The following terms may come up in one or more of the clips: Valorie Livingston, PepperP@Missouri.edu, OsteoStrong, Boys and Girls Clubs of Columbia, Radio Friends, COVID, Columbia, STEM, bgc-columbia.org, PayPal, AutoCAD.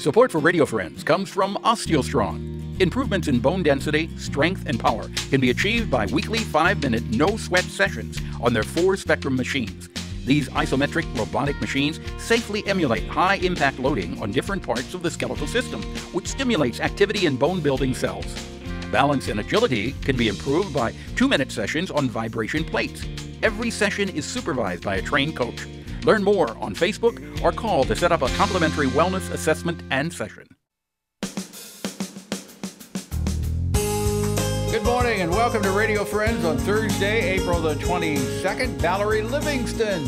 Support for Radio Friends comes from OsteoStrong. Improvements in bone density, strength, and power can be achieved by weekly 5-minute no-sweat sessions on their 4-spectrum machines. These isometric robotic machines safely emulate high-impact loading on different parts of the skeletal system, which stimulates activity in bone-building cells. Balance and agility can be improved by 2-minute sessions on vibration plates. Every session is supervised by a trained coach. Learn more on Facebook or call to set up a complimentary wellness assessment and session. Good morning and welcome to Radio Friends on Thursday, April the 22nd. Valorie Livingston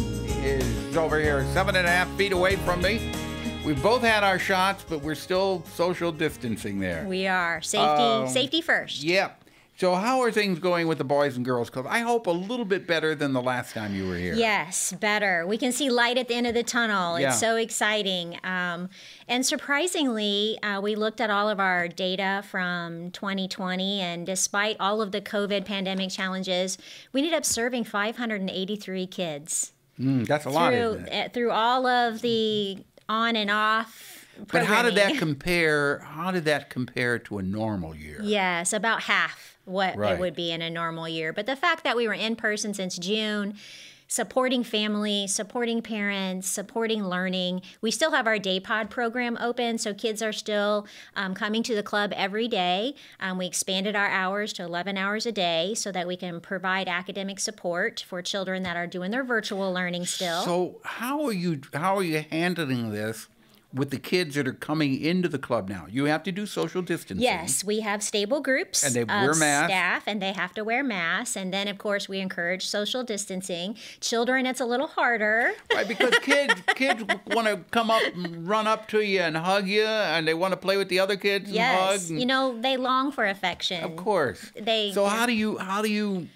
is over here 7.5 feet away from me. We've both had our shots, but we're still social distancing there. We are. Safety first. Yep. So how are things going with the Boys and Girls Club? I hope a little bit better than the last time you were here. Yes, better. We can see light at the end of the tunnel. Yeah. It's so exciting. And surprisingly, we looked at all of our data from 2020, and despite all of the COVID pandemic challenges, we ended up serving 583 kids. That's a lot, isn't it? Through all of the on and off. But how did that compare? How did that compare to a normal year? Yes, about half what it would be in a normal year. But the fact that we were in person since June, supporting family, supporting parents, supporting learning. We still have our day pod program open, so kids are still coming to the club every day. We expanded our hours to 11 hours a day so that we can provide academic support for children that are doing their virtual learning still. So how are you handling this with the kids that are coming into the club now? You have to do social distancing. Yes, we have stable groups and they wear masks. Staff, and they have to wear masks. And then, of course, we encourage social distancing. Children, it's a little harder. Right, because kids want to come up and run up to you and hug you, and they want to play with the other kids and hug. Yes, you know, they long for affection. Of course. So how do you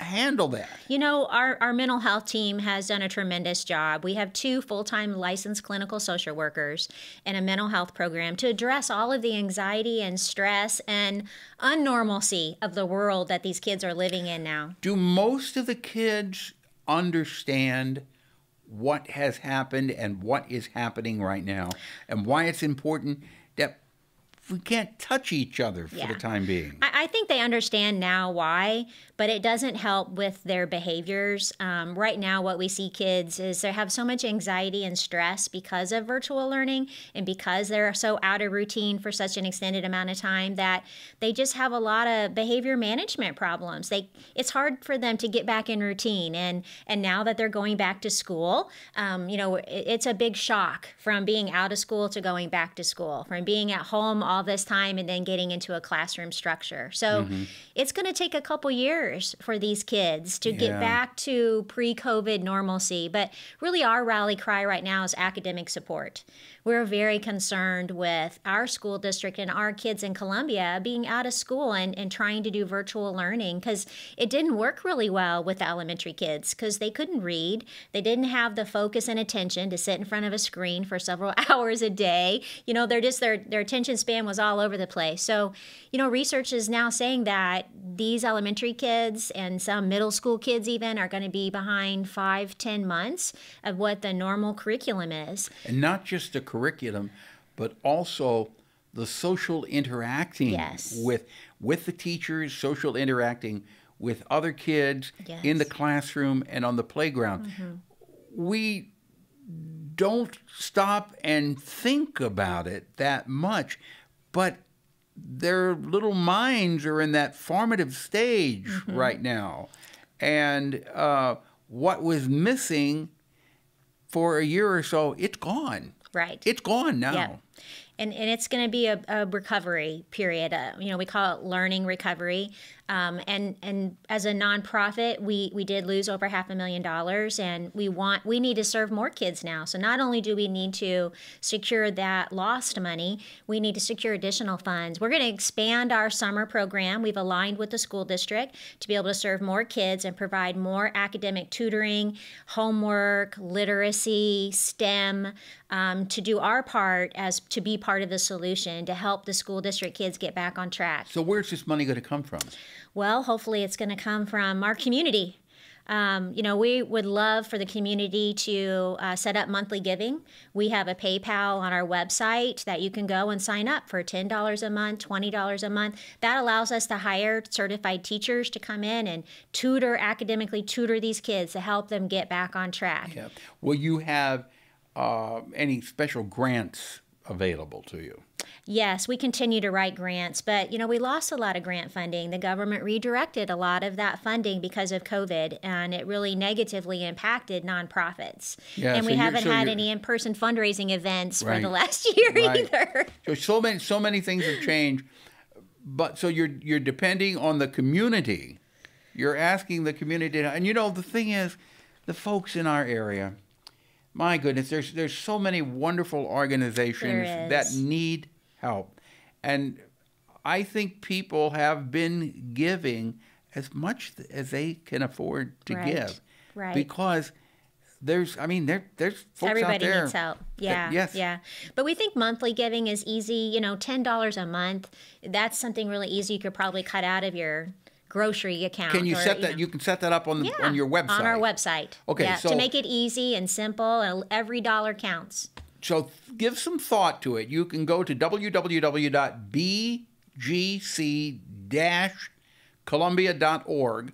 handle that? You know, our mental health team has done a tremendous job. We have 2 full-time licensed clinical social workers and a mental health program to address all of the anxiety and stress and unnormalcy of the world that these kids are living in now. Do most of the kids understand what has happened and what is happening right now and why it's important that we can't touch each other for the time being? I think they understand now why, but it doesn't help with their behaviors. Right now, what we see kids is they have so much anxiety and stress because of virtual learning and because they're so out of routine for such an extended amount of time that they just have a lot of behavior management problems. It's hard for them to get back in routine. And now that they're going back to school, you know, it's a big shock from being out of school to going back to school, from being at home all this time and then getting into a classroom structure. So it's going to take a couple years for these kids to get back to pre-COVID normalcy. But really our rally cry right now is academic support. We're very concerned with our school district and our kids in Columbia being out of school and trying to do virtual learning, because it didn't work really well with the elementary kids because they couldn't read. They didn't have the focus and attention to sit in front of a screen for several hours a day. You know, they're just their attention span was all over the place. So, you know, research is now saying that these elementary kids and some middle school kids even are going to be behind 5 to 10 months of what the normal curriculum is. And not just the curriculum, but also the social interacting with the teachers, social interacting with other kids in the classroom and on the playground. We don't stop and think about it that much, but their little minds are in that formative stage right now. And what was missing for a year or so, it's gone. Right. It's gone now. Yep. And it's going to be a recovery period. You know, we call it learning recovery. And as a nonprofit, we did lose over $500,000, and we need to serve more kids now. So not only do we need to secure that lost money, we need to secure additional funds. We're going to expand our summer program. We've aligned with the school district to be able to serve more kids and provide more academic tutoring, homework, literacy, STEM, to do our part as to be part of the solution to help the school district kids get back on track. So where's this money going to come from? Well, hopefully it's going to come from our community. You know, we would love for the community to set up monthly giving. We have a PayPal on our website that you can go and sign up for $10 a month, $20 a month. That allows us to hire certified teachers to come in and tutor, academically tutor these kids to help them get back on track. Yeah. Will you have any special grants available to you? Yes, we continue to write grants, but, you know, we lost a lot of grant funding. The government redirected a lot of that funding because of COVID, and it really negatively impacted nonprofits. Yeah, and so we haven't had any in-person fundraising events for the last year either. So many things have changed. But so you're depending on the community. You're asking the community, and you know, the thing is, the folks in our area, my goodness, there's so many wonderful organizations that need help. And I think people have been giving as much as they can afford to give. Right. Because there's folks out there. Everybody needs help. Yeah. Yes. Yeah. But we think monthly giving is easy. You know, $10 a month, that's something really easy you could probably cut out of your grocery account. Can you set that? You can set that up on the, on your website. On our website. Okay, yeah, so to make it easy and simple, and every dollar counts. So give some thought to it. You can go to www.bgc-columbia.org,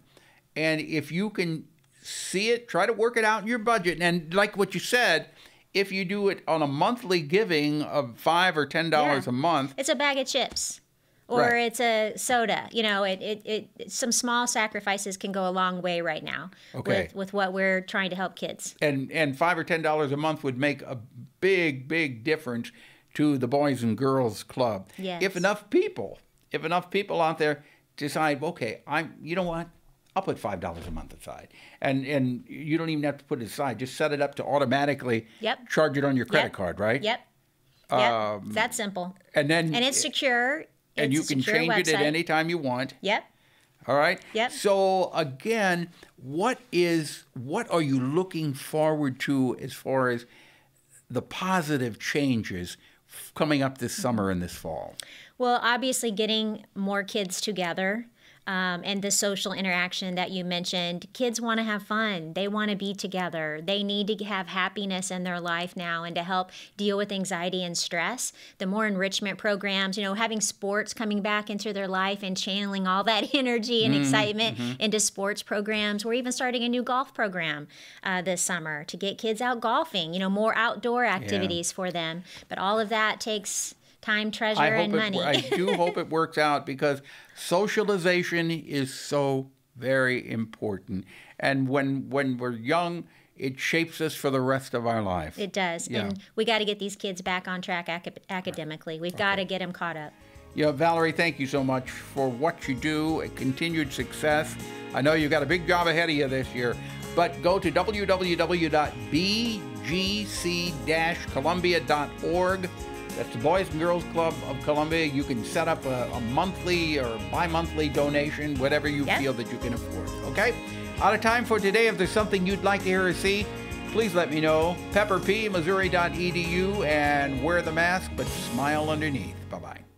and if you can see it, try to work it out in your budget. And like what you said, if you do it on a monthly giving of $5 or $10 a month, it's a bag of chips. Or it's a soda. You know, some small sacrifices can go a long way right now with what we're trying to help kids. And $5 or $10 a month would make a big, big difference to the Boys and Girls Club. Yes. If enough people out there decide, okay, you know what? I'll put $5 a month aside. And you don't even have to put it aside. Just set it up to automatically charge it on your credit card, right? Yep. It's that simple. And it's secure. And you can change it at any time you want. Yep. All right? Yep. So, again, what are you looking forward to as far as the positive changes coming up this summer and this fall? Well, obviously getting more kids together. And the social interaction that you mentioned. Kids want to have fun. They want to be together. They need to have happiness in their life now, and to help deal with anxiety and stress. The more enrichment programs, you know, having sports coming back into their life and channeling all that energy and excitement into sports programs. We're even starting a new golf program this summer to get kids out golfing, you know, more outdoor activities for them. But all of that takes time, treasure, and money. I do hope it works out, because socialization is so very important. And when we're young, it shapes us for the rest of our life. It does. Yeah. And we got to get these kids back on track academically. We've got to get them caught up. Yeah, Valorie, thank you so much for what you do, and continued success. I know you've got a big job ahead of you this year, but go to www.bgc-columbia.org. That's the Boys and Girls Club of Columbia. You can set up a monthly or bi-monthly donation, whatever you feel that you can afford. Okay? Out of time for today. If there's something you'd like to hear or see, please let me know. PepperP@Missouri.edu, and wear the mask, but smile underneath. Bye-bye.